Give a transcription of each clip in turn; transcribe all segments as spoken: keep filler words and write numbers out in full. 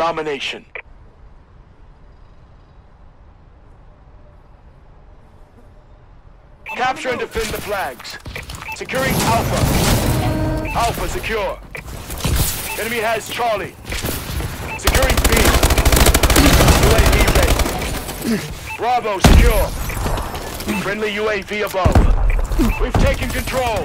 domination. Capture and defend the flags. Securing Alpha. Alpha secure. Enemy has Charlie. Securing B. U A V base. Bravo secure. Friendly U A V above. We've taken control.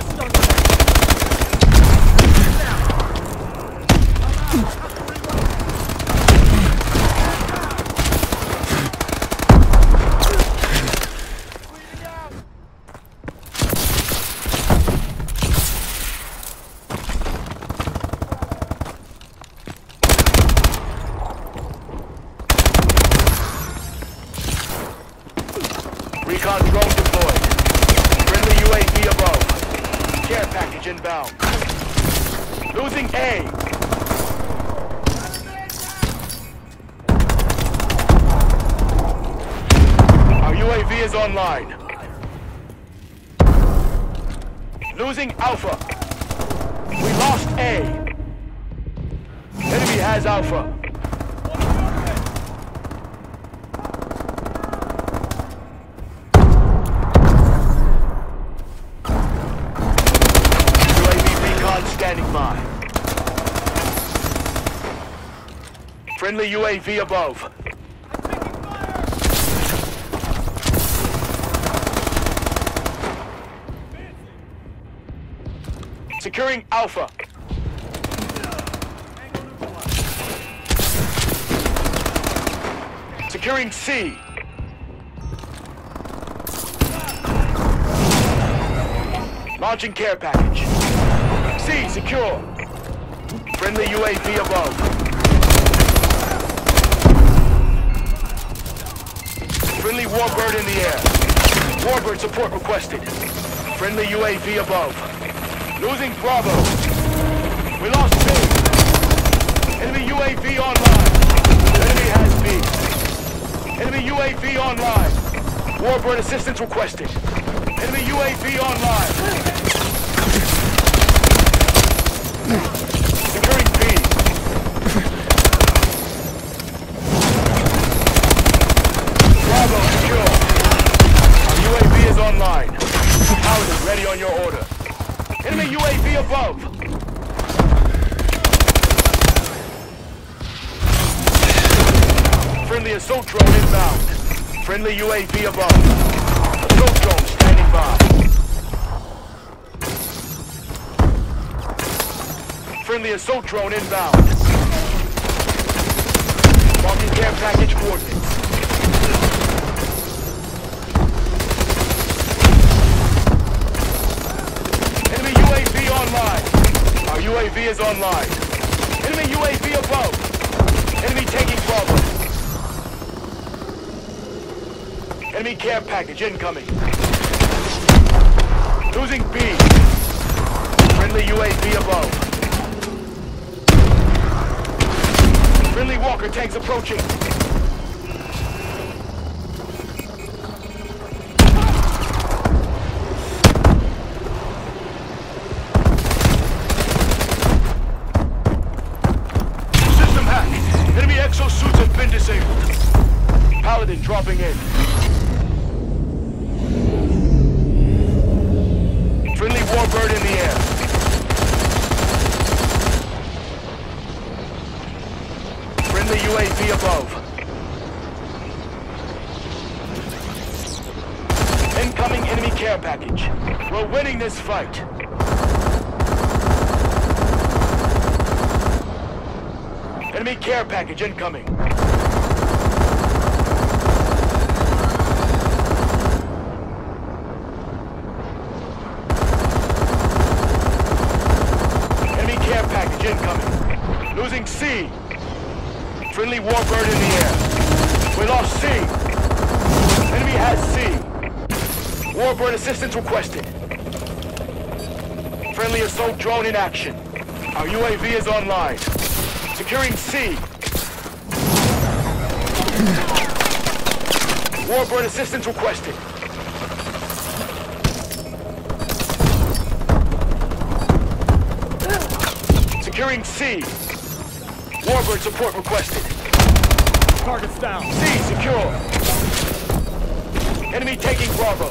Recon drone deployed. Friendly U A V above. Care package inbound. Losing A. Our U A V is online. Losing Alpha. We lost A. Enemy has Alpha. Standing by. Friendly U A V above. I'm taking fire. Securing Alpha. Securing C. Launching care package. C secure. Friendly U A V above. Friendly Warbird in the air. Warbird support requested. Friendly U A V above. Losing Bravo. We lost B. Enemy U A V online. Enemy has B. Enemy U A V online. Warbird assistance requested. Enemy U A V online. Securing B. Bravo secure. Our U A V is online. Paladin ready on your order. Enemy U A V above. Friendly assault drone inbound. Friendly U A V above. Assault drone standing by. Friendly assault drone inbound. Marking care package coordinates. Enemy U A V online. Our U A V is online. Enemy U A V above. Enemy taking cover. Enemy care package incoming. Losing B. Friendly U A V above. Friendly Walker tanks approaching. System hacked. Enemy exosuits have been disabled. Paladin dropping in. Friendly Warbird in the air. Friendly U A V above. Incoming enemy care package. We're winning this fight. Enemy care package incoming. Enemy care package incoming. Losing C. Friendly Warbird in the air. We lost C. Enemy has C. Warbird assistance requested. Friendly assault drone in action. Our U A V is online. Securing C. Warbird assistance requested. Securing C. Warbird support requested. Target's down. C secure. Enemy taking Bravo.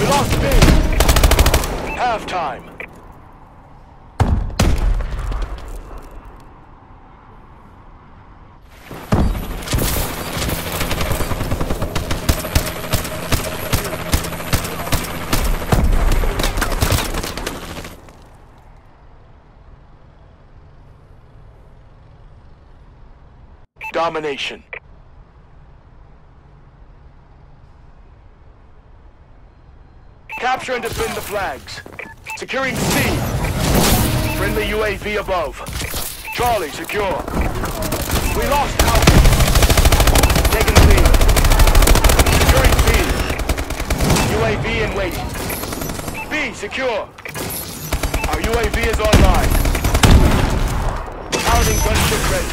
We lost B. Halftime. Domination. Capture and defend the flags. Securing C. Friendly U A V above. Charlie, secure. We lost Alpha. Taking C. Securing B. U A V in waiting. B, secure. Our U A V is online. Paladin gunship ready.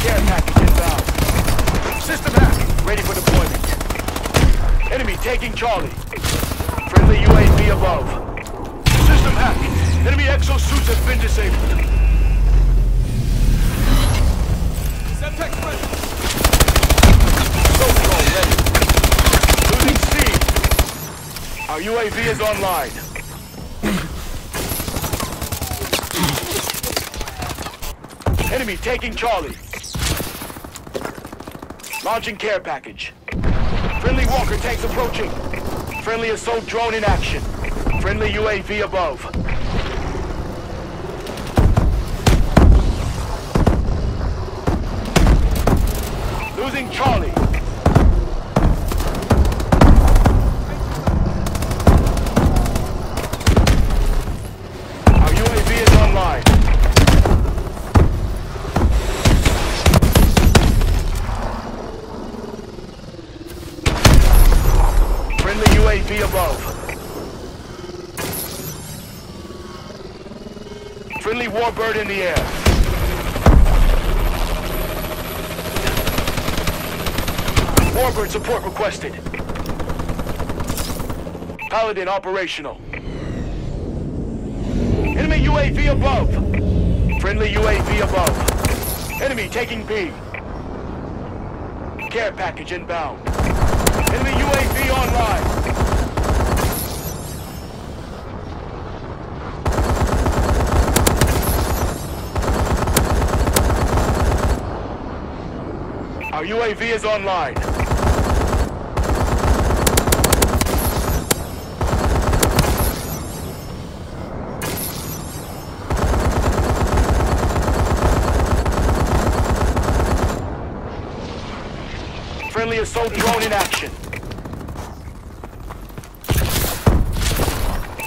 Care package inbound. System hack, ready for deployment. Enemy taking Charlie. Friendly U A V above. System hack, enemy exosuits have been disabled. Zemtec ready. Softball ready. Losing C. Our U A V is online. Enemy taking Charlie. Launching care package. Friendly Walker tanks approaching. Friendly assault drone in action. Friendly U A V above. Losing Charlie. Our U A V is online. U A V above. Friendly Warbird in the air. Warbird support requested. Paladin operational. Enemy U A V above. Friendly U A V above. Enemy taking B. Care package inbound. Enemy U A V online. Our U A V is online. Friendly assault drone in action.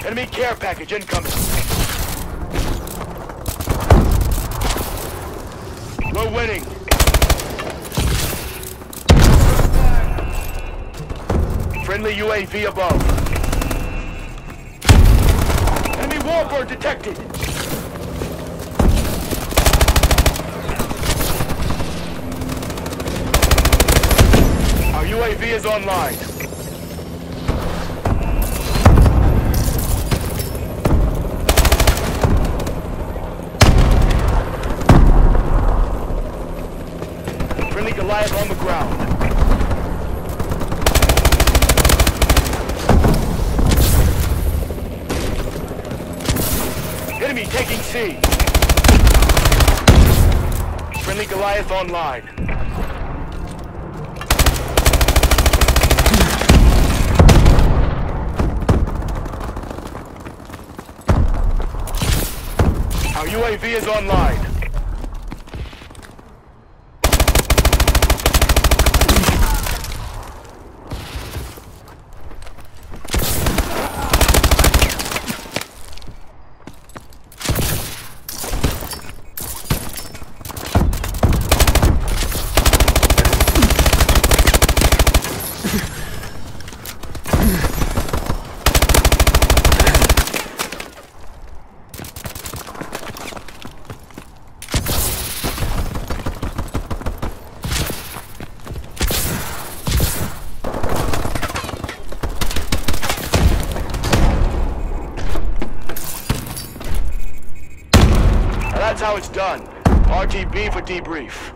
Enemy care package incoming. We're winning. Friendly U A V above. Enemy Warbird detected. Our U A V is online. Friendly Goliath on the ground. Enemy taking C. Friendly Goliath online. Our U A V is online. how it's done. R T B for debrief.